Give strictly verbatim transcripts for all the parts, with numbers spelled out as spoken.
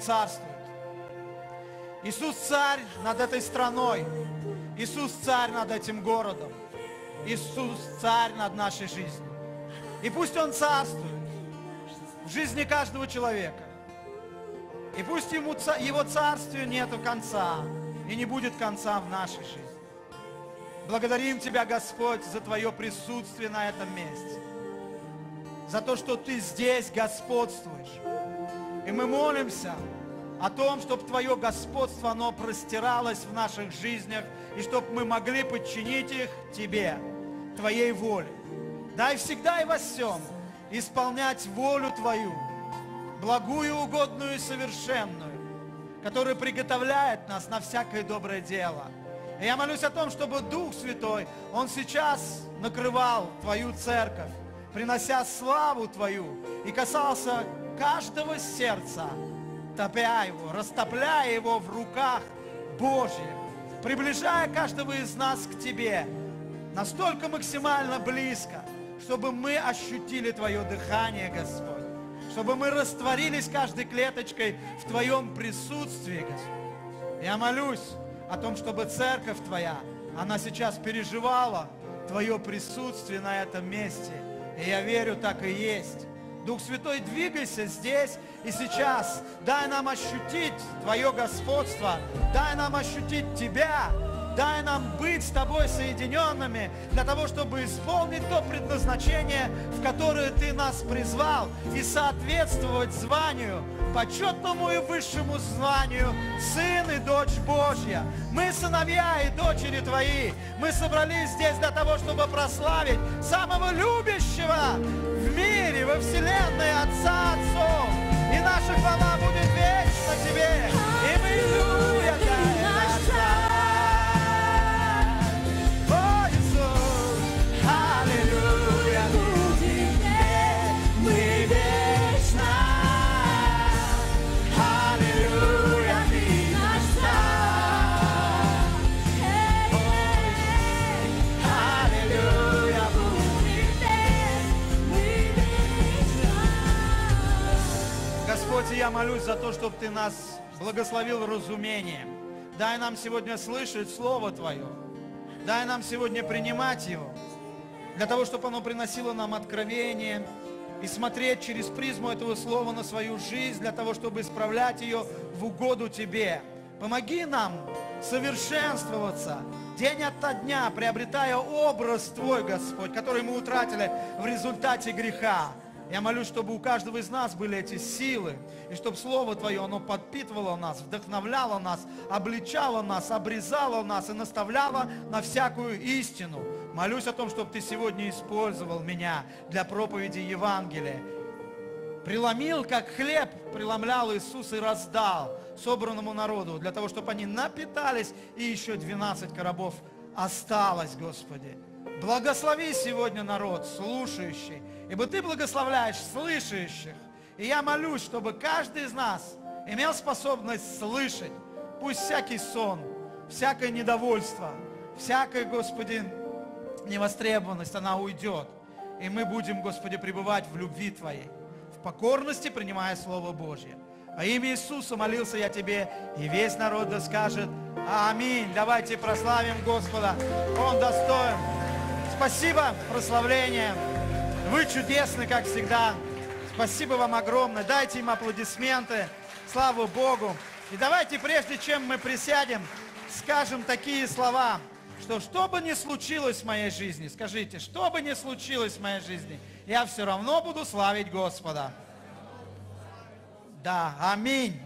Царствует. Иисус царь над этой страной. Иисус царь над этим городом. Иисус царь над нашей жизнью. И пусть Он царствует в жизни каждого человека. И пусть ему, Его царствию нету конца. И не будет конца в нашей жизни. Благодарим Тебя, Господь, за Твое присутствие на этом месте. За то, что Ты здесь господствуешь. И мы молимся о том, чтобы Твое господство, оно простиралось в наших жизнях, и чтобы мы могли подчинить их Тебе, Твоей воле. Дай всегда и во всем исполнять волю Твою, благую, угодную и совершенную, которая приготовляет нас на всякое доброе дело. И я молюсь о том, чтобы Дух Святой, Он сейчас накрывал Твою церковь, принося славу Твою и касался каждого сердца, топя его, растопляя его в руках Божьих, приближая каждого из нас к Тебе настолько максимально близко, чтобы мы ощутили Твое дыхание, Господь, чтобы мы растворились каждой клеточкой в Твоем присутствии, Господь. Я молюсь о том, чтобы церковь Твоя, она сейчас переживала Твое присутствие на этом месте, и я верю, так и есть. Дух Святой, двигайся здесь и сейчас. Дай нам ощутить Твое господство. Дай нам ощутить Тебя. Дай нам быть с Тобой соединенными для того, чтобы исполнить то предназначение, в которое Ты нас призвал, и соответствовать званию, почетному и высшему званию Сын и Дочь Божья. Мы сыновья и дочери Твои. Мы собрались здесь для того, чтобы прославить самого любящего в мире, во вселенной Отца Отцов. И наша хвала будет вечно Тебе. И мы любим Тебя. Я молюсь за то, чтобы Ты нас благословил разумением. Дай нам сегодня слышать Слово Твое. Дай нам сегодня принимать его. для того, чтобы оно приносило нам откровение, и смотреть через призму этого слова на свою жизнь, для того, чтобы исправлять ее в угоду Тебе. Помоги нам совершенствоваться день ото дня, приобретая образ Твой, Господь, который мы утратили в результате греха. Я молюсь, чтобы у каждого из нас были эти силы, и чтобы Слово Твое, оно подпитывало нас, вдохновляло нас, обличало нас, обрезало нас и наставляло на всякую истину. Молюсь о том, чтобы Ты сегодня использовал меня для проповеди Евангелия. Преломил, как хлеб, преломлял Иисус и раздал собранному народу, для того, чтобы они напитались, и еще двенадцать коробов осталось, Господи. Благослови сегодня народ, слушающий, ибо Ты благословляешь слышащих. И я молюсь, чтобы каждый из нас имел способность слышать. Пусть всякий сон, всякое недовольство, всякое, Господи, невостребованность, она уйдет. И мы будем, Господи, пребывать в любви Твоей, в покорности, принимая Слово Божье. Во имя Иисуса молился я Тебе, и весь народ да скажет аминь. Давайте прославим Господа. Он достоин. Спасибо, прославление. Вы чудесны, как всегда. Спасибо вам огромное. Дайте им аплодисменты. Слава Богу. И давайте, прежде чем мы присядем, скажем такие слова, что что бы ни случилось в моей жизни, скажите, что бы ни случилось в моей жизни, я все равно буду славить Господа. Да, аминь.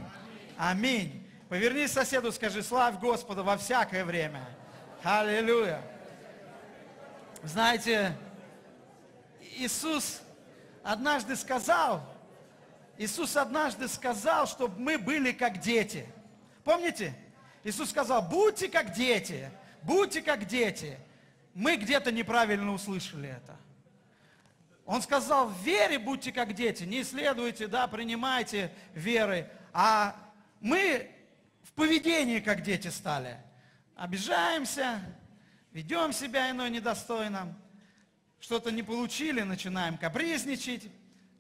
Аминь. Повернись к соседу, скажи, славь Господа во всякое время. Аллилуйя. Знаете, Иисус однажды сказал, Иисус однажды сказал, чтобы мы были как дети. Помните? Иисус сказал, будьте как дети, будьте как дети. Мы где-то неправильно услышали это. Он сказал, в вере будьте как дети, не исследуйте, да, принимайте веры. А мы в поведении как дети стали. Обижаемся, ведем себя иной недостойно, что-то не получили, начинаем капризничать.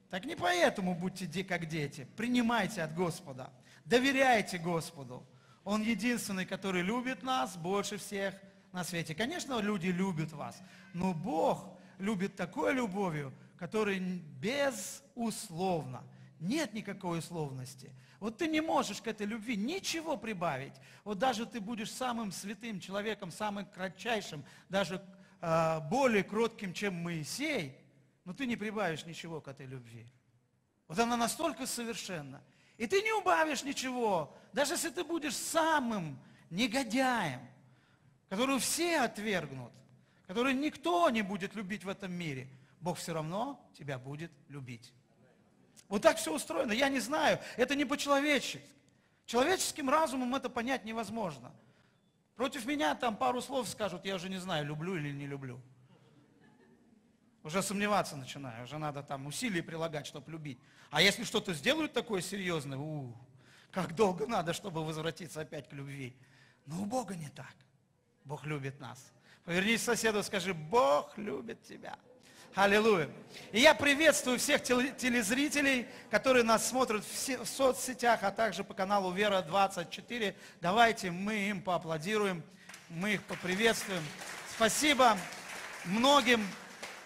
Так не поэтому будьте как дети, принимайте от Господа, доверяйте Господу. Он единственный, который любит нас больше всех на свете. Конечно, люди любят вас, но Бог любит такой любовью, которая безусловна. Нет никакой условности. Вот ты не можешь к этой любви ничего прибавить. Вот даже ты будешь самым святым человеком, самым кратчайшим, даже э, более кротким, чем Моисей, но ты не прибавишь ничего к этой любви. Вот она настолько совершенна. И ты не убавишь ничего, даже если ты будешь самым негодяем, которого все отвергнут, который никто не будет любить в этом мире, Бог все равно тебя будет любить. Вот так все устроено, я не знаю, это не по-человечески. Человеческим разумом это понять невозможно. Против меня там пару слов скажут, я уже не знаю, люблю или не люблю. Уже сомневаться начинаю, уже надо там усилий прилагать, чтобы любить. А если что-то сделают такое серьезное, у, как долго надо, чтобы возвратиться опять к любви. Но у Бога не так. Бог любит нас. Повернись к соседу, скажи, Бог любит тебя. Аллилуйя. И я приветствую всех телезрителей, которые нас смотрят в соцсетях, а также по каналу Вера двадцать четыре. Давайте мы им поаплодируем, мы их поприветствуем. Спасибо многим,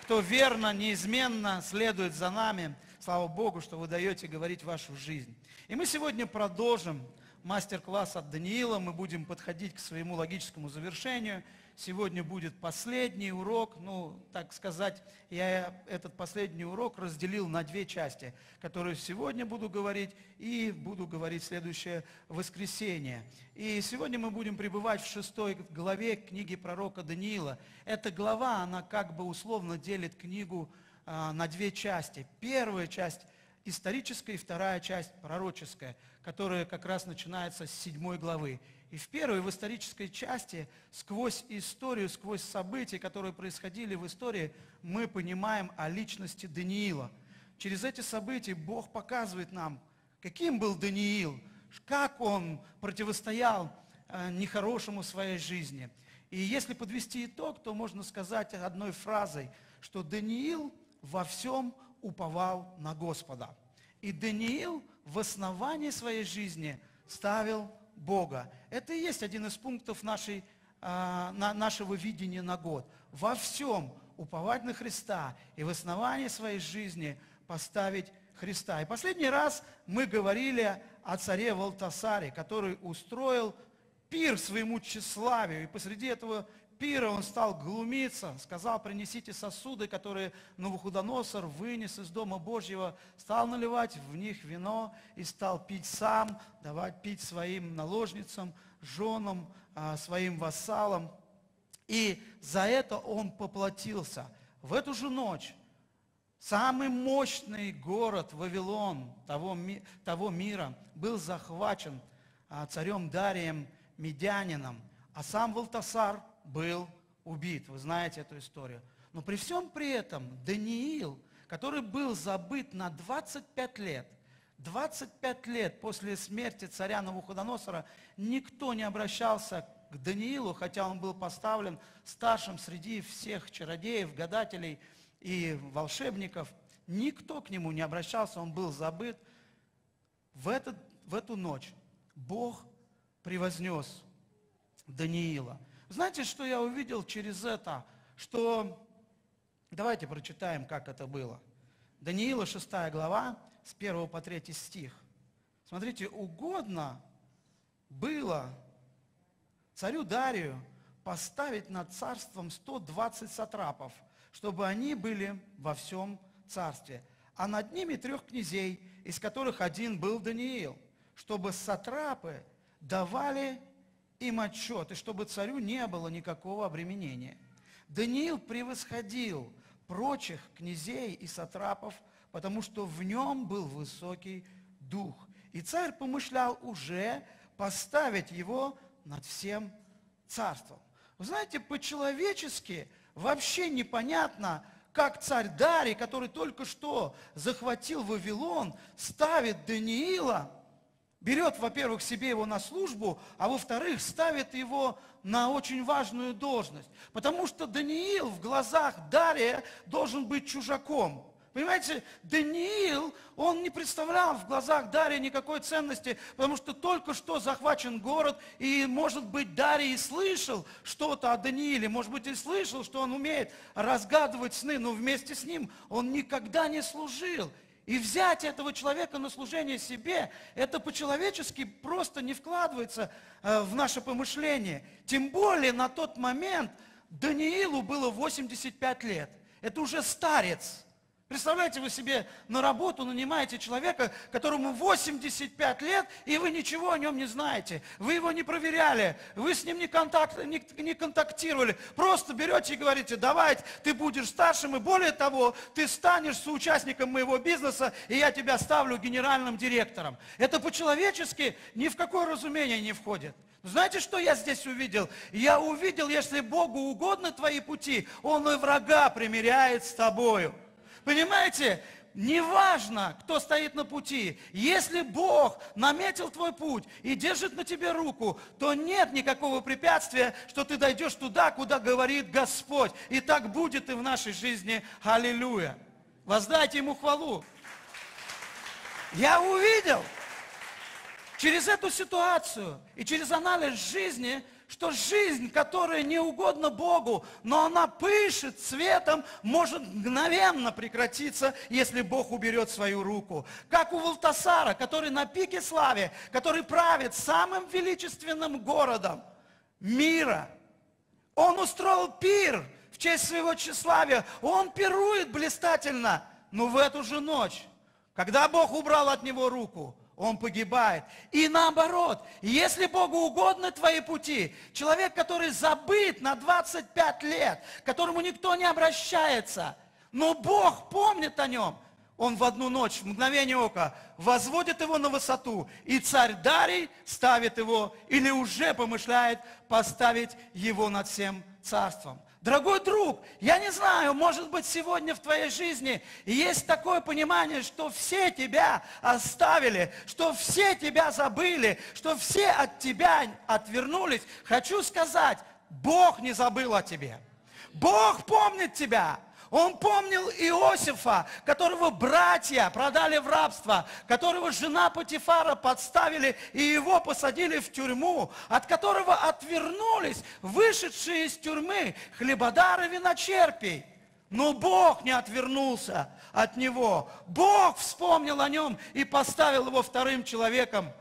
кто верно, неизменно следует за нами. Слава Богу, что вы даете говорить вашу жизнь. И мы сегодня продолжим мастер-класс от Даниила. Мы будем подходить к своему логическому завершению. Сегодня будет последний урок, ну, так сказать, я этот последний урок разделил на две части, которые сегодня буду говорить и буду говорить следующее воскресенье. И сегодня мы будем пребывать в шестой главе книги пророка Даниила. Эта глава, она как бы условно делит книгу а, на две части. Первая часть историческая и вторая часть пророческая, которая как раз начинается с седьмой главы. И в первой, в исторической части, сквозь историю, сквозь события, которые происходили в истории, мы понимаем о личности Даниила. Через эти события Бог показывает нам, каким был Даниил, как он противостоял нехорошему в своей жизни. И если подвести итог, то можно сказать одной фразой, что Даниил во всем уповал на Господа. И Даниил в основании своей жизни ставил Бога. Это и есть один из пунктов нашей, а, на, нашего видения на год. Во всем уповать на Христа и в основании своей жизни поставить Христа. И последний раз мы говорили о царе Валтасаре, который устроил пир своему тщеславию, и посреди этого пира он стал глумиться, сказал: принесите сосуды, которые Новухудоносор вынес из Дома Божьего, стал наливать в них вино и стал пить сам, давать пить своим наложницам, женам, своим вассалам. И за это он поплатился. В эту же ночь самый мощный город Вавилон того, ми, того мира был захвачен а, царем Дарием Мидянином, а сам Валтасар был убит. Вы знаете эту историю. Но при всем при этом Даниил, который был забыт на двадцать пять лет, двадцать пять лет после смерти царя Навуходоносора, никто не обращался к к Даниилу, хотя он был поставлен старшим среди всех чародеев, гадателей и волшебников. Никто к нему не обращался, он был забыт. В, этот, в эту ночь Бог превознес Даниила. Знаете, что я увидел через это? Что... Давайте прочитаем, как это было. Даниила, шестая глава, с первого по третий стих. Смотрите, угодно было царю Дарию поставить над царством сто двадцать сатрапов, чтобы они были во всем царстве, а над ними трех князей, из которых один был Даниил, чтобы сатрапы давали им отчет, и чтобы царю не было никакого обременения. Даниил превосходил прочих князей и сатрапов, потому что в нем был высокий дух. И царь помышлял уже поставить его над всем царством. Вы знаете, по-человечески вообще непонятно, как царь Дарий, который только что захватил Вавилон, ставит Даниила, берет, во-первых, себе его на службу, а во-вторых, ставит его на очень важную должность. Потому что Даниил в глазах Дария должен быть чужаком. Понимаете, Даниил, он не представлял в глазах Дария никакой ценности, потому что только что захвачен город, и, может быть, Дарий и слышал что-то о Данииле, может быть, и слышал, что он умеет разгадывать сны, но вместе с ним он никогда не служил. И взять этого человека на служение себе, это по-человечески просто не вкладывается в наше помышление. Тем более на тот момент Даниилу было восемьдесят пять лет. Это уже старец. Представляете, вы себе на работу нанимаете человека, которому восемьдесят пять лет, и вы ничего о нем не знаете. Вы его не проверяли, вы с ним не, контакт, не, не контактировали. Просто берете и говорите: давай, ты будешь старшим, и более того, ты станешь соучастником моего бизнеса, и я тебя ставлю генеральным директором. Это по-человечески ни в какое разумение не входит. Знаете, что я здесь увидел? Я увидел, если Богу угодно твои пути, Он и врага примиряет с тобою. Понимаете, неважно, кто стоит на пути, если Бог наметил твой путь и держит на тебе руку, то нет никакого препятствия, что ты дойдешь туда, куда говорит Господь. И так будет и в нашей жизни. Аллилуйя! Воздайте Ему хвалу! Я увидел через эту ситуацию и через анализ жизни, что жизнь, которая не угодна Богу, но она пышет цветом, может мгновенно прекратиться, если Бог уберет свою руку. Как у Валтасара, который на пике славы, который правит самым величественным городом мира. Он устроил пир в честь своего тщеславия, он пирует блистательно, но в эту же ночь, когда Бог убрал от него руку, он погибает. И наоборот, если Богу угодны твои пути, человек, который забыт на двадцать пять лет, к которому никто не обращается, но Бог помнит о нем, он в одну ночь, в мгновение ока, возводит его на высоту, и царь Дарий ставит его, или уже помышляет поставить его над всем царством. Дорогой друг, я не знаю, может быть, сегодня в твоей жизни есть такое понимание, что все тебя оставили, что все тебя забыли, что все от тебя отвернулись. Хочу сказать, Бог не забыл о тебе. Бог помнит тебя. Он помнил Иосифа, которого братья продали в рабство, которого жена Потифара подставили и его посадили в тюрьму, от которого отвернулись вышедшие из тюрьмы хлебодары виночерпий. Но Бог не отвернулся от него. Бог вспомнил о нем и поставил его вторым человеком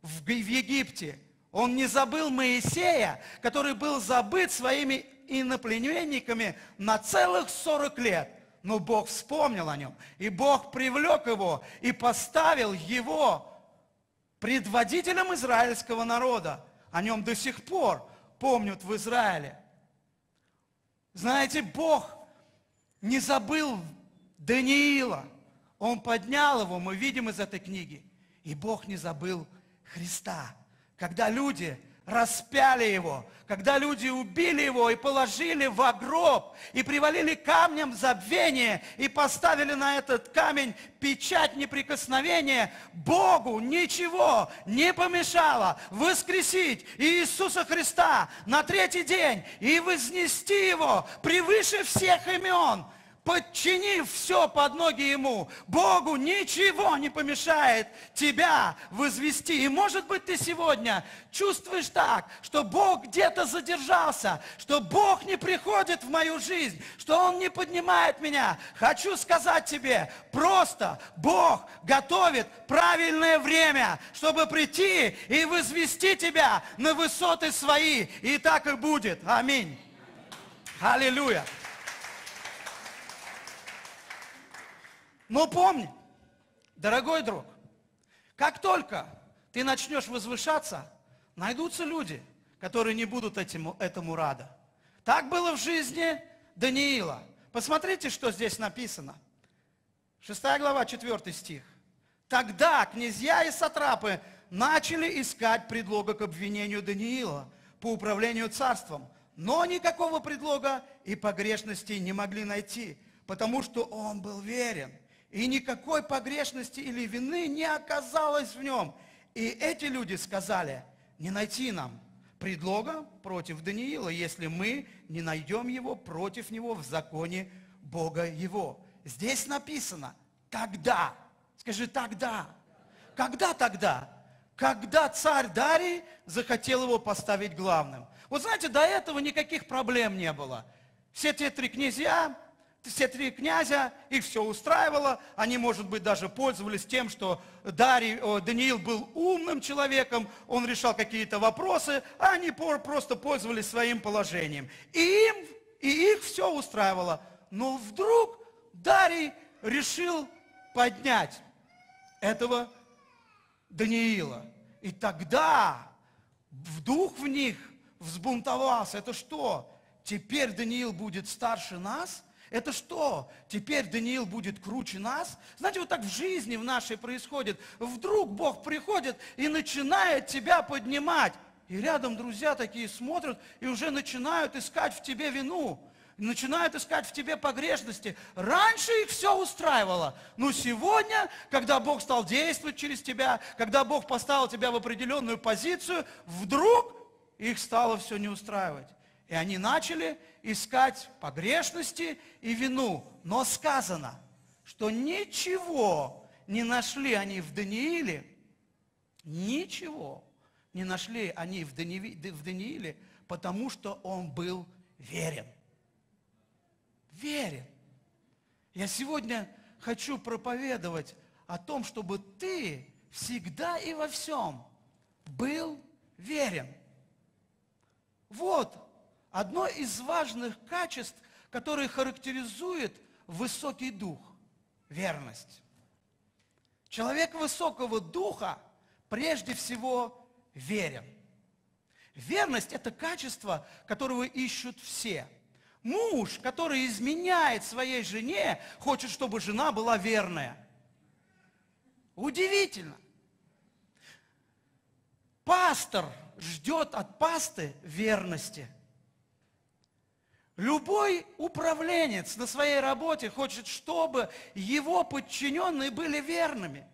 в Египте. Он не забыл Моисея, который был забыт своими иноплеменниками на целых сорок лет. Но Бог вспомнил о нем, и Бог привлек его, и поставил его предводителем израильского народа. О нем до сих пор помнят в Израиле. Знаете, Бог не забыл Даниила. Он поднял его, мы видим из этой книги. И Бог не забыл Христа. Когда люди распяли его, когда люди убили его и положили в гроб, и привалили камнем забвения, и поставили на этот камень печать неприкосновения, Богу ничего не помешало воскресить Иисуса Христа на третий день и вознести его превыше всех имен, подчинив все под ноги Ему. Богу ничего не помешает тебя возвести. И может быть ты сегодня чувствуешь так, что Бог где-то задержался, что Бог не приходит в мою жизнь, что Он не поднимает меня. Хочу сказать тебе, просто Бог готовит правильное время, чтобы прийти и возвести тебя на высоты свои. И так и будет. Аминь. Аллилуйя. Но помни, дорогой друг, как только ты начнешь возвышаться, найдутся люди, которые не будут этому, этому рады. Так было в жизни Даниила. Посмотрите, что здесь написано. шестая глава, четвёртый стих. Тогда князья и сатрапы начали искать предлога к обвинению Даниила по управлению царством, но никакого предлога и погрешности не могли найти, потому что он был верен. И никакой погрешности или вины не оказалось в нем. И эти люди сказали, не найти нам предлога против Даниила, если мы не найдем его против него в законе Бога его. Здесь написано, тогда, скажи, тогда, когда тогда? Когда царь Дарий захотел его поставить главным. Вот знаете, до этого никаких проблем не было. Все те три князья... Все три князя, их все устраивало, они, может быть, даже пользовались тем, что Дарий, о, Даниил был умным человеком, он решал какие-то вопросы, а они просто пользовались своим положением. И, им, и их все устраивало. Но вдруг Дарий решил поднять этого Даниила. И тогда дух в них взбунтовался. Это что? Теперь Даниил будет старше нас? Это что? Теперь Даниил будет круче нас? Знаете, вот так в жизни в нашей происходит. Вдруг Бог приходит и начинает тебя поднимать. И рядом друзья такие смотрят и уже начинают искать в тебе вину. Начинают искать в тебе погрешности. Раньше их все устраивало. Но сегодня, когда Бог стал действовать через тебя, когда Бог поставил тебя в определенную позицию, вдруг их стало все не устраивать. И они начали искать погрешности и вину. Но сказано, что ничего не нашли они в Данииле, ничего не нашли они в Данииле, потому что он был верен. Верен. Я сегодня хочу проповедовать о том, чтобы ты всегда и во всем был верен. Вот одно из важных качеств, которое характеризует высокий дух – верность. Человек высокого духа прежде всего верен. Верность – это качество, которого ищут все. Муж, который изменяет своей жене, хочет, чтобы жена была верная. Удивительно. Пастор ждет от пасты верности. Любой управленец на своей работе хочет, чтобы его подчиненные были верными.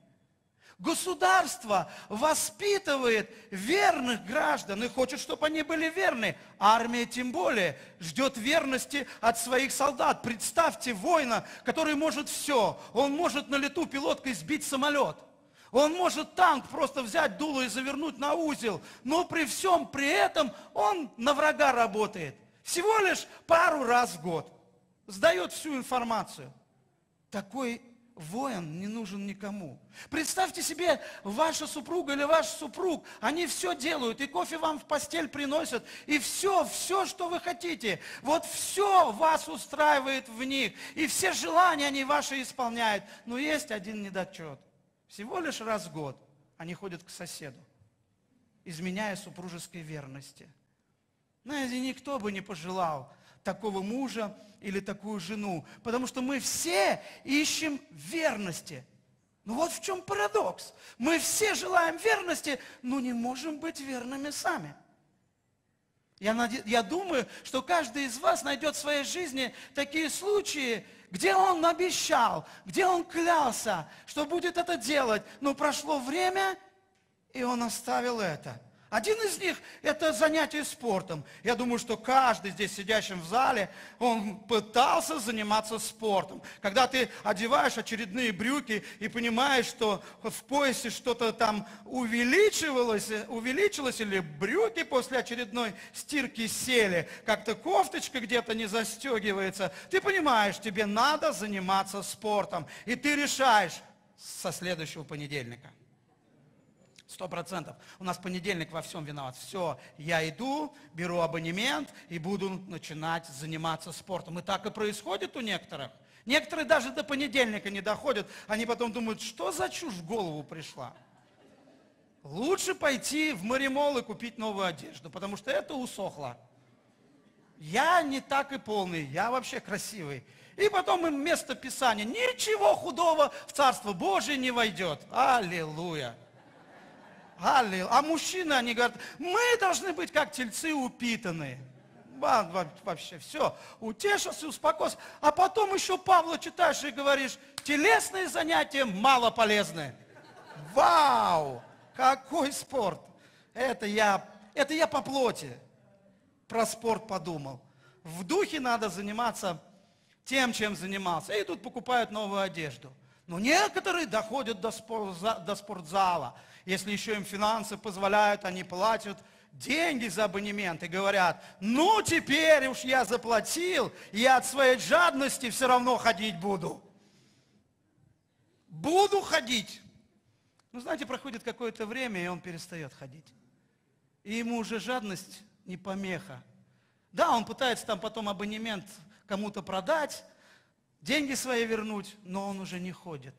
Государство воспитывает верных граждан и хочет, чтобы они были верны. Армия тем более ждет верности от своих солдат. Представьте воина, который может все. Он может на лету пилоткой сбить самолет. Он может танк просто взять дуло и завернуть на узел. Но при всем при этом он на врага работает. Всего лишь пару раз в год. сдает всю информацию. Такой воин не нужен никому. Представьте себе, ваша супруга или ваш супруг, они все делают, и кофе вам в постель приносят, и все, все, что вы хотите, вот все вас устраивает в них, и все желания они ваши исполняют. Но есть один недочет. Всего лишь раз в год они ходят к соседу, изменяя супружеской верности. Знаете, никто бы не пожелал такого мужа или такую жену, потому что мы все ищем верности. Ну вот в чем парадокс. Мы все желаем верности, но не можем быть верными сами. Я, наде... Я думаю, что каждый из вас найдет в своей жизни такие случаи, где он обещал, где он клялся, что будет это делать, но прошло время, и он оставил это. Один из них – это занятие спортом. Я думаю, что каждый здесь сидящим в зале, он пытался заниматься спортом. Когда ты одеваешь очередные брюки и понимаешь, что в поясе что-то там увеличивалось, увеличилось, или брюки после очередной стирки сели, как-то кофточка где-то не застегивается, ты понимаешь, тебе надо заниматься спортом. И ты решаешь со следующего понедельника. Сто процентов. У нас понедельник во всем виноват. Все, я иду, беру абонемент и буду начинать заниматься спортом. И так и происходит у некоторых. Некоторые даже до понедельника не доходят. Они потом думают, что за чушь в голову пришла. Лучше пойти в Маримол и купить новую одежду, потому что это усохло. Я не так и полный, я вообще красивый. И потом им вместо Писания ничего худого в Царство Божие не войдет. Аллилуйя. А мужчины, они говорят, мы должны быть как тельцы упитанные. Вообще все, утешился, успокоился. А потом еще Павла читаешь и говоришь, телесные занятия мало полезны. Вау, какой спорт. Это я, это я по плоти про спорт подумал. В духе надо заниматься тем, чем занимался. И тут покупают новую одежду. Но некоторые доходят до спортзала. Если еще им финансы позволяют, они платят деньги за абонемент и говорят, ну теперь уж я заплатил, я от своей жадности все равно ходить буду. Буду ходить. Ну знаете, проходит какое-то время, и он перестает ходить. И ему уже жадность не помеха. Да, он пытается там потом абонемент кому-то продать, деньги свои вернуть, но он уже не ходит.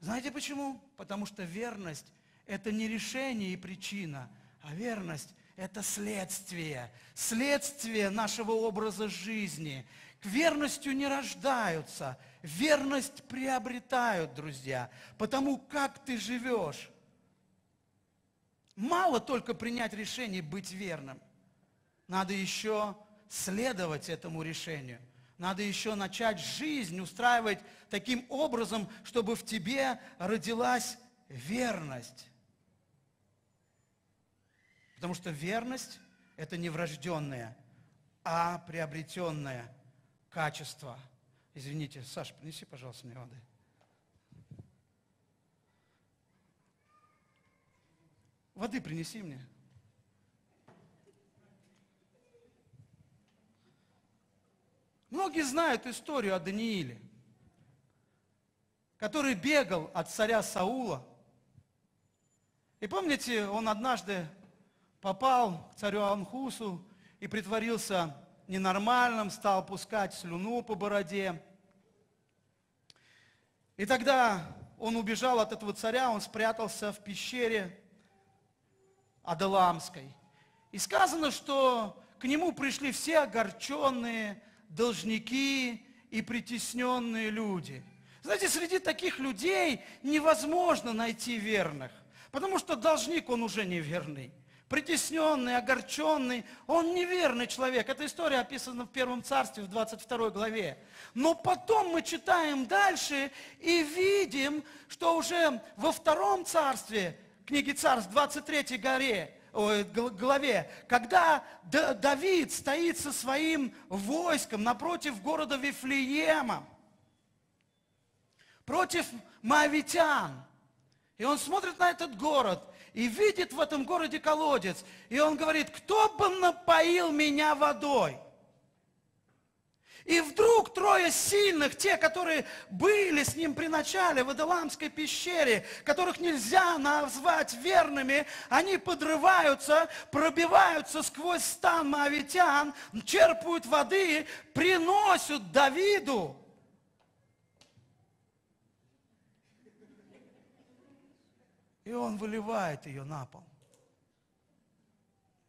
Знаете почему? Потому что верность – это не решение и причина, а верность – это следствие. Следствие нашего образа жизни. К верностью не рождаются, верность приобретают, друзья, потому как ты живешь. Мало только принять решение быть верным. Надо еще следовать этому решению. Надо еще начать жизнь устраивать таким образом, чтобы в тебе родилась верность. Потому что верность – это не врожденное, а приобретенное качество. Извините, Саша, принеси, пожалуйста, мне воды. Воды принеси мне. Многие знают историю о Данииле, который бегал от царя Саула. И помните, он однажды попал к царю Анхусу и притворился ненормальным, стал пускать слюну по бороде. И тогда он убежал от этого царя, он спрятался в пещере Адаламской. И сказано, что к нему пришли все огорченные, должники и притесненные люди. Знаете, среди таких людей невозможно найти верных, потому что должник, он уже неверный. Притесненный, огорченный, он неверный человек. Эта история описана в Первом Царстве, в двадцать второй главе. Но потом мы читаем дальше и видим, что уже во Втором Царстве, книге Царств, двадцать третьей горе, главе, когда Давид стоит со своим войском напротив города Вифлеема, против моавитян, и он смотрит на этот город и видит в этом городе колодец, и он говорит, кто бы напоил меня водой? И вдруг трое сильных, те, которые были с ним при начале в Адаламской пещере, которых нельзя назвать верными, они подрываются, пробиваются сквозь стан моавитян, черпают воды, приносят Давиду. И он выливает ее на пол.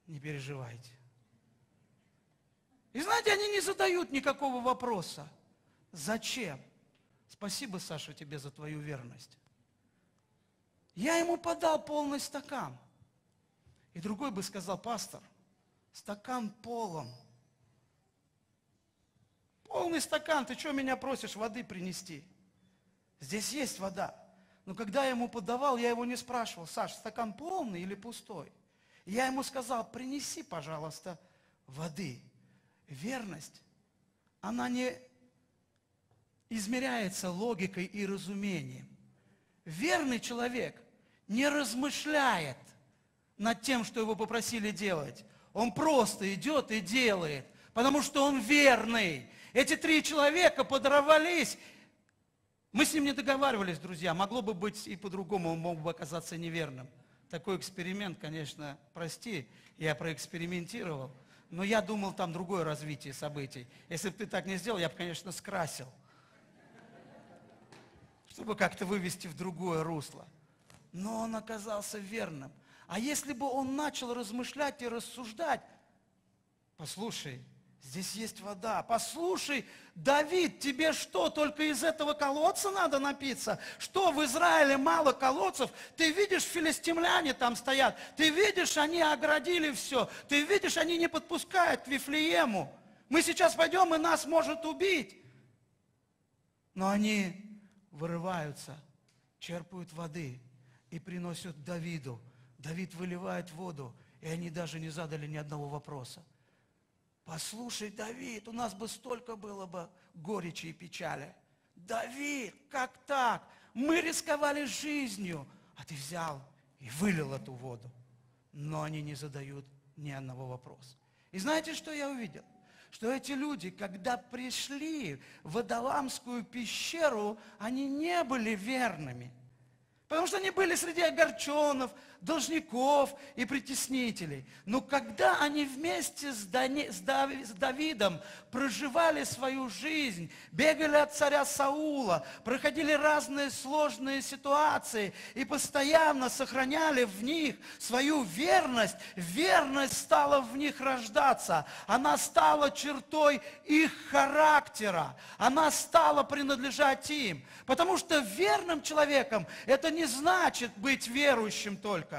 Не переживайте. И знаете, они не задают никакого вопроса. Зачем? Спасибо, Саша, тебе за твою верность. Я ему подал полный стакан. И другой бы сказал: пастор, стакан полон. Полный стакан, ты что меня просишь воды принести? Здесь есть вода. Но когда я ему подавал, я его не спрашивал: Саш, стакан полный или пустой? Я ему сказал: принеси, пожалуйста, воды. Верность, она не измеряется логикой и разумением. Верный человек не размышляет над тем, что его попросили делать. Он просто идет и делает, потому что он верный. Эти три человека подорвались. Мы с ним не договаривались, друзья. Могло бы быть и по-другому, он мог бы оказаться неверным. Такой эксперимент, конечно, прости, я проэкспериментировал. Но я думал, там другое развитие событий. Если бы ты так не сделал, я бы, конечно, скрасил. Чтобы как-то вывести в другое русло. Но он оказался верным. А если бы он начал размышлять и рассуждать: послушай, здесь есть вода. Послушай, Давид, тебе что, только из этого колодца надо напиться? Что, в Израиле мало колодцев? Ты видишь, филистимляне там стоят. Ты видишь, они оградили все. Ты видишь, они не подпускают Вифлеему. Мы сейчас пойдем, и нас может убить. Но они вырываются, черпают воды и приносят Давиду. Давид выливает воду, и они даже не задали ни одного вопроса. Послушай, Давид, у нас бы столько было бы горечи и печали. Давид, как так? Мы рисковали жизнью, а ты взял и вылил эту воду. Но они не задают ни одного вопроса. И знаете, что я увидел? Что эти люди, когда пришли в Адаламскую пещеру, они не были верными. Потому что они были среди огорченных, должников и притеснителей. Но когда они вместе с, Дани, с, Дави, с Давидом проживали свою жизнь, бегали от царя Саула, проходили разные сложные ситуации и постоянно сохраняли в них свою верность, верность стала в них рождаться. Она стала чертой их характера. Она стала принадлежать им. Потому что верным человеком это не значит быть верующим только.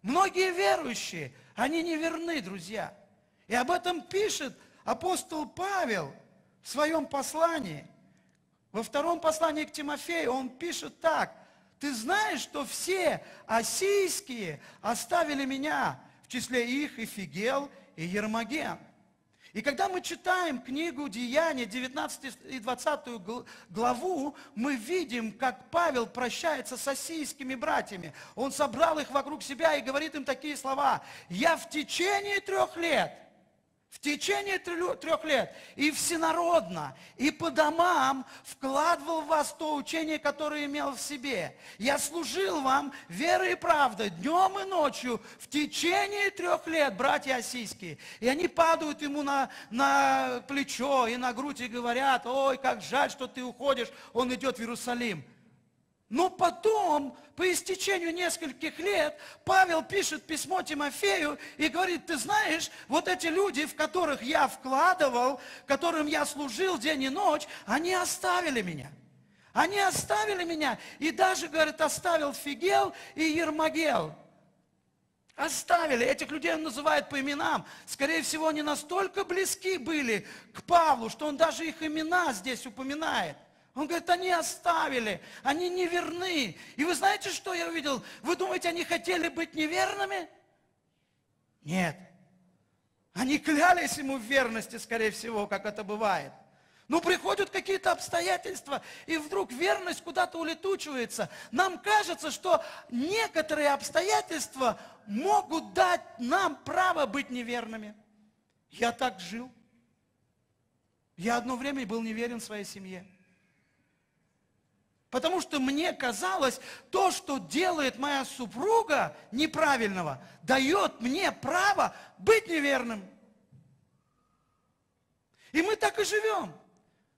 Многие верующие, они не верны, друзья. И об этом пишет апостол Павел в своем послании. Во втором послании к Тимофею он пишет так: «Ты знаешь, что все ассирийские оставили меня, в числе их и Фигелл, и Ермоген». И когда мы читаем книгу «Деяния», девятнадцатую и двадцатую главу, мы видим, как Павел прощается с ассирийскими братьями. Он собрал их вокруг себя и говорит им такие слова: «Я в течение трех лет, в течение трех лет и всенародно, и по домам вкладывал в вас то учение, которое имел в себе. Я служил вам верой и правдой днем и ночью в течение трех лет, братья ассийские». И они падают ему на, на плечо и на грудь и говорят: «Ой, как жаль, что ты уходишь, он идет в Иерусалим». Но потом, по истечению нескольких лет, Павел пишет письмо Тимофею и говорит: ты знаешь, вот эти люди, в которых я вкладывал, которым я служил день и ночь, они оставили меня. Они оставили меня. И даже, говорит, оставил Фигел и Ермогел. Оставили. Этих людей он называет по именам. Скорее всего, они настолько близки были к Павлу, что он даже их имена здесь упоминает. Он говорит: они оставили, они неверны. И вы знаете, что я увидел? Вы думаете, они хотели быть неверными? Нет. Они клялись ему в верности, скорее всего, как это бывает. Но приходят какие-то обстоятельства, и вдруг верность куда-то улетучивается. Нам кажется, что некоторые обстоятельства могут дать нам право быть неверными. Я так жил. Я одно время был неверен своей семье. Потому что мне казалось, то, что делает моя супруга неправильного, дает мне право быть неверным. И мы так и живем.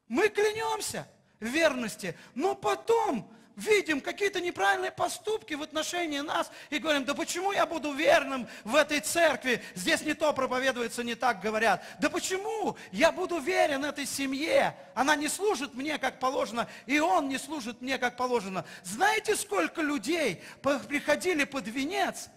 Мы клянемся в верности, но потом видим какие-то неправильные поступки в отношении нас и говорим: да почему я буду верным в этой церкви? Здесь не то проповедуется, не так говорят. Да почему я буду верен этой семье? Она не служит мне как положено, и он не служит мне как положено. Знаете, сколько людей приходили под венец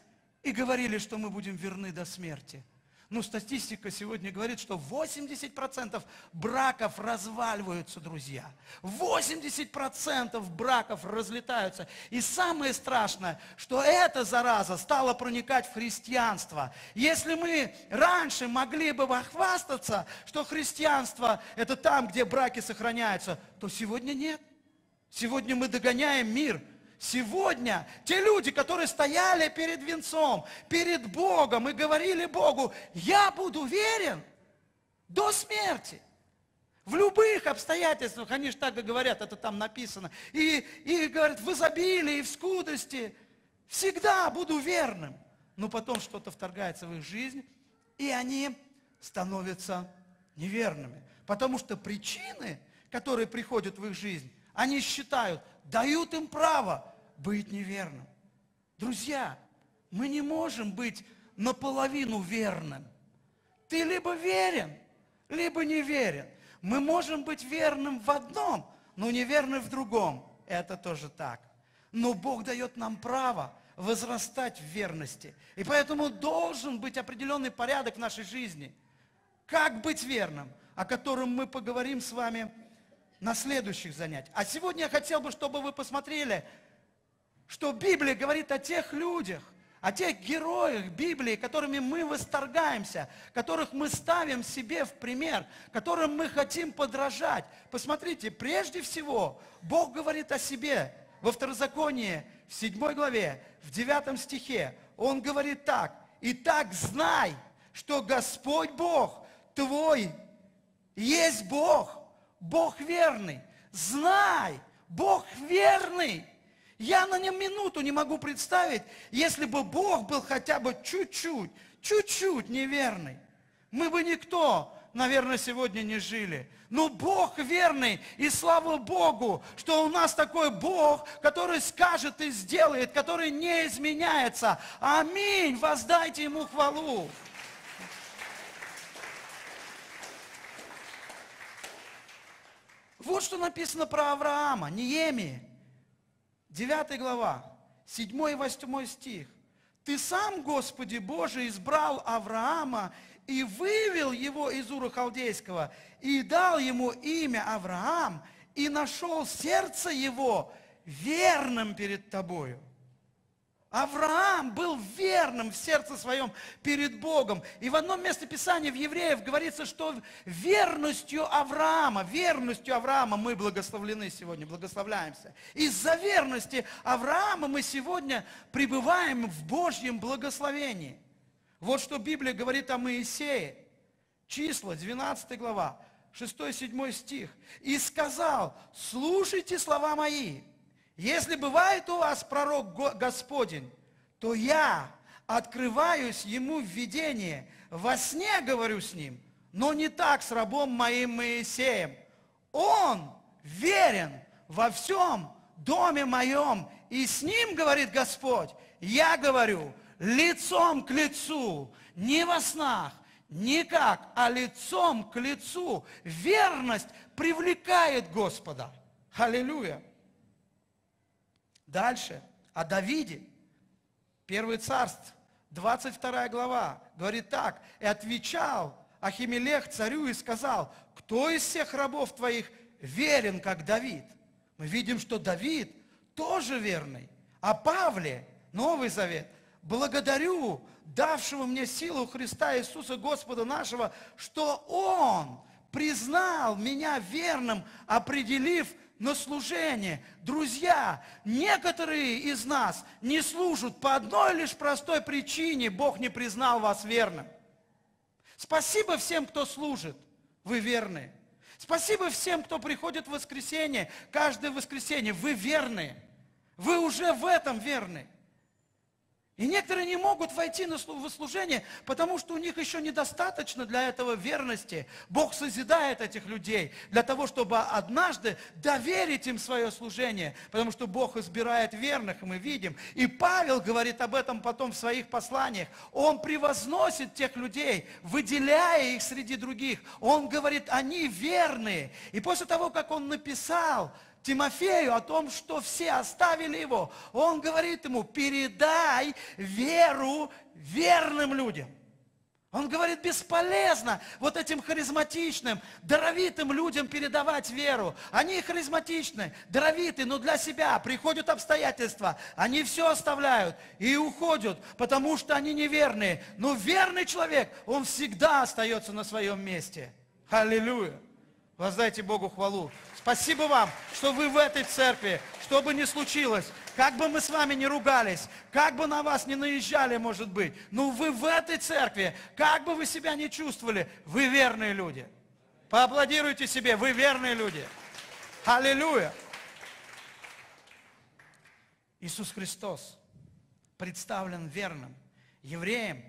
и говорили, что мы будем верны до смерти? Ну, статистика сегодня говорит, что восемьдесят процентов браков разваливаются, друзья. восемьдесят процентов браков разлетаются. И самое страшное, что эта зараза стала проникать в христианство. Если мы раньше могли бы похвастаться, что христианство – это там, где браки сохраняются, то сегодня нет. Сегодня мы догоняем мир. Сегодня те люди, которые стояли перед венцом, перед Богом и говорили Богу: я буду верен до смерти. В любых обстоятельствах, они же так и говорят, это там написано. И, и говорят: в изобилии, в скудости всегда буду верным. Но потом что-то вторгается в их жизнь, и они становятся неверными. Потому что причины, которые приходят в их жизнь, они считают, дают им право быть неверным. Друзья, мы не можем быть наполовину верным. Ты либо верен, либо неверен. Мы можем быть верным в одном, но неверным в другом. Это тоже так. Но Бог дает нам право возрастать в верности. И поэтому должен быть определенный порядок в нашей жизни. Как быть верным, о котором мы поговорим с вами на следующих занятиях. А сегодня я хотел бы, чтобы вы посмотрели, что Библия говорит о тех людях, о тех героях Библии, которыми мы восторгаемся, которых мы ставим себе в пример, которым мы хотим подражать. Посмотрите, прежде всего, Бог говорит о себе во Второзаконии, в седьмой главе, в девятом стихе. Он говорит так: «Итак, знай, что Господь Бог твой есть Бог». Бог верный. Знай, Бог верный. Я на нем минуту не могу представить, если бы Бог был хотя бы чуть-чуть, чуть-чуть неверный. Мы бы никто, наверное, сегодня не жили. Но Бог верный, и слава Богу, что у нас такой Бог, который скажет и сделает, который не изменяется. Аминь. Воздайте Ему хвалу. Вот что написано про Авраама, Неемии, девятая глава, седьмой и восьмой стих. «Ты сам, Господи Боже, избрал Авраама и вывел его из Ура Халдейского, и дал ему имя Авраам, и нашел сердце его верным перед Тобою». Авраам был верным в сердце своем перед Богом. И в одном месте Писания в Евреев говорится, что верностью Авраама, верностью Авраама мы благословлены сегодня, благословляемся. Из-за верности Авраама мы сегодня пребываем в Божьем благословении. Вот что Библия говорит о Моисее. Числа, двенадцатая глава, шестой-седьмой стих. «И сказал: слушайте слова мои. Если бывает у вас пророк Господень, то я открываюсь ему в видении, во сне говорю с ним, но не так с рабом моим Моисеем. Он верен во всем доме моем, и с ним, говорит Господь, я говорю лицом к лицу, не во снах, не как, а лицом к лицу». Верность привлекает Господа. Аллилуйя! Дальше, о Давиде, первое царство, двадцать вторая глава, говорит так: «И отвечал Ахимилех царю и сказал: кто из всех рабов твоих верен, как Давид?» Мы видим, что Давид тоже верный. О Павле, Новый Завет: «Благодарю давшего мне силу Христа Иисуса Господа нашего, что Он признал меня верным, определив на служение». Друзья, некоторые из нас не служат по одной лишь простой причине: Бог не признал вас верным. Спасибо всем, кто служит, вы верные. Спасибо всем, кто приходит в воскресенье, каждое воскресенье. Вы верны. Вы уже в этом верны. И некоторые не могут войти на служение, потому что у них еще недостаточно для этого верности. Бог созидает этих людей для того, чтобы однажды доверить им свое служение, потому что Бог избирает верных, мы видим. И Павел говорит об этом потом в своих посланиях. Он превозносит тех людей, выделяя их среди других. Он говорит, они верные. И после того, как он написал Тимофею о том, что все оставили его, он говорит ему, передай веру верным людям. Он говорит, бесполезно вот этим харизматичным, даровитым людям передавать веру. Они харизматичны, даровиты, но для себя приходят обстоятельства. Они все оставляют и уходят, потому что они неверные. Но верный человек, он всегда остается на своем месте. Аллилуйя! Воздайте Богу хвалу. Спасибо вам, что вы в этой церкви, что бы ни случилось, как бы мы с вами ни ругались, как бы на вас ни наезжали, может быть, но вы в этой церкви, как бы вы себя ни чувствовали, вы верные люди. Поаплодируйте себе, вы верные люди. Аллилуйя! Иисус Христос представлен верным. Евреям,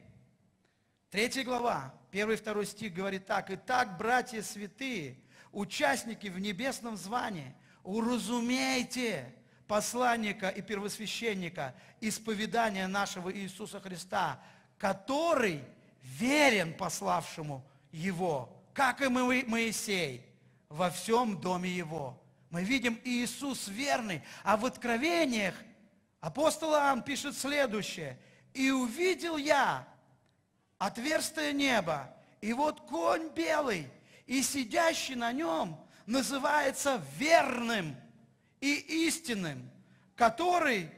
третья глава, первый и второй стих говорит так. «Итак, братья святые, участники в небесном звании, уразумейте посланника и первосвященника исповедания нашего Иисуса Христа, который верен пославшему Его, как и Моисей во всем доме Его». Мы видим, Иисус верный, а в Откровениях апостол Иоанн пишет следующее. «И увидел я отверстие неба, и вот конь белый, и сидящий на нем называется верным и истинным, который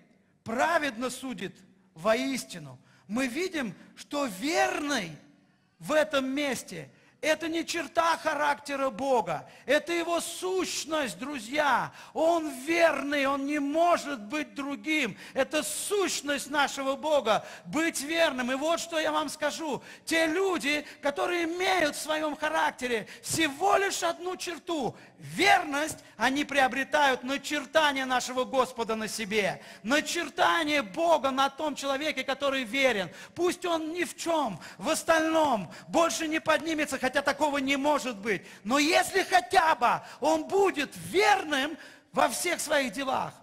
праведно судит воистину». Мы видим, что верный в этом месте – это не черта характера Бога, это Его сущность, друзья. Он верный, Он не может быть другим. Это сущность нашего Бога, быть верным. И вот что я вам скажу. Те люди, которые имеют в своем характере всего лишь одну черту, верность, они приобретают начертание нашего Господа на себе, начертание Бога на том человеке, который верен. Пусть он ни в чем, в остальном больше не поднимется, хотя такого не может быть. Но если хотя бы он будет верным во всех своих делах,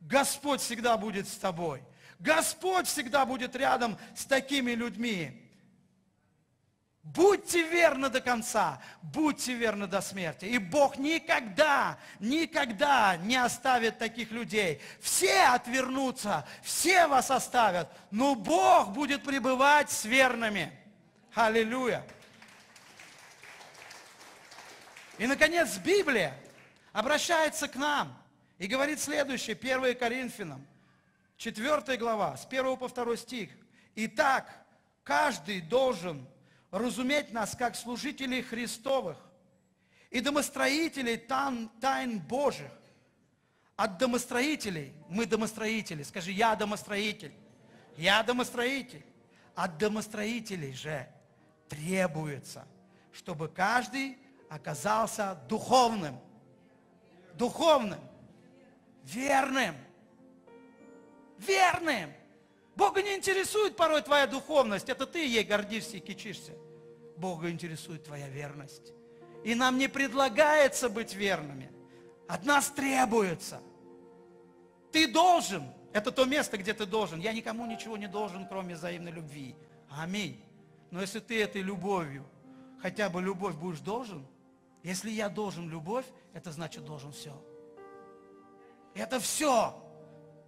Господь всегда будет с тобой. Господь всегда будет рядом с такими людьми. Будьте верны до конца, будьте верны до смерти. И Бог никогда, никогда не оставит таких людей. Все отвернутся, все вас оставят, но Бог будет пребывать с верными. Аллилуйя! И, наконец, Библия обращается к нам и говорит следующее, первое Коринфянам, четвёртая глава, с первого по второй стих. «Итак, каждый должен разуметь нас, как служителей Христовых и домостроителей тайн Божьих». От домостроителей мы домостроители. Скажи, я домостроитель. Я домостроитель. От домостроителей же требуется, чтобы каждый оказался духовным, духовным, верным, верным. Бога не интересует порой твоя духовность, это ты ей гордишься и кичишься. Бога интересует твоя верность. И нам не предлагается быть верными, от нас требуется. Ты должен, это то место, где ты должен. Я никому ничего не должен, кроме взаимной любви. Аминь. Но если ты этой любовью, хотя бы любовь будешь должен, если я должен любовь, это значит должен все. Это все.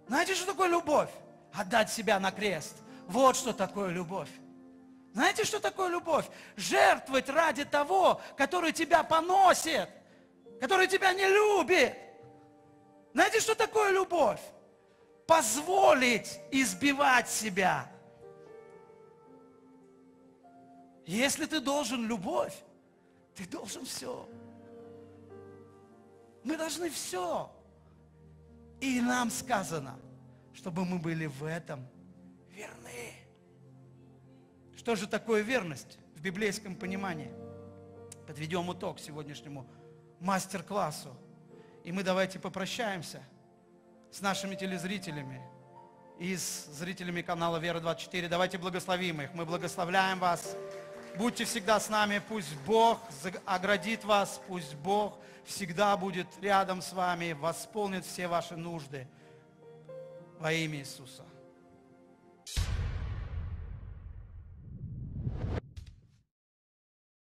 Знаете, что такое любовь? Отдать себя на крест. Вот что такое любовь. Знаете, что такое любовь? Жертвовать ради того, который тебя поносит, который тебя не любит. Знаете, что такое любовь? Позволить избивать себя. Если ты должен любовь, ты должен все. Мы должны все. И нам сказано, чтобы мы были в этом верны. Что же такое верность в библейском понимании? Подведем итог сегодняшнему мастер-классу. И мы давайте попрощаемся с нашими телезрителями и с зрителями канала Вера двадцать четыре. Давайте благословим их. Мы благословляем вас. Будьте всегда с нами. Пусть Бог оградит вас. Пусть Бог всегда будет рядом с вами. Восполнит все ваши нужды. Во имя Иисуса.